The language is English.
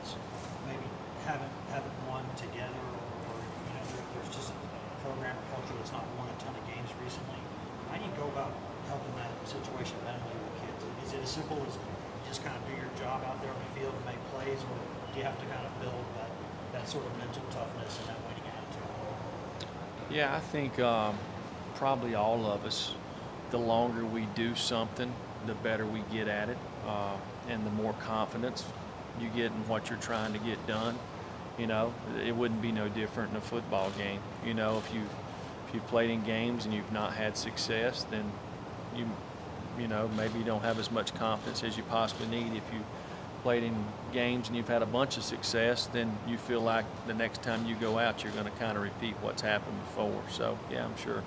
that's maybe haven't won together, or you know, there's just a program or culture that's not won a ton of games recently. How do you go about helping that situation mentally with kids? Is it as simple as just kind of do your job out there on the field and make plays, or do you have to kind of build that sort of mental toughness and that winning attitude? Yeah, I think probably all of us, the longer we do something, the better we get at it, and the more confidence you get in what you're trying to get done. You know, it wouldn't be no different in a football game. You know, if you've played in games and you've not had success, then you know, maybe you don't have as much confidence as you possibly need. If you played in games and you've had a bunch of success, then you feel like the next time you go out, you're going to kind of repeat what's happened before. So yeah, I'm sure.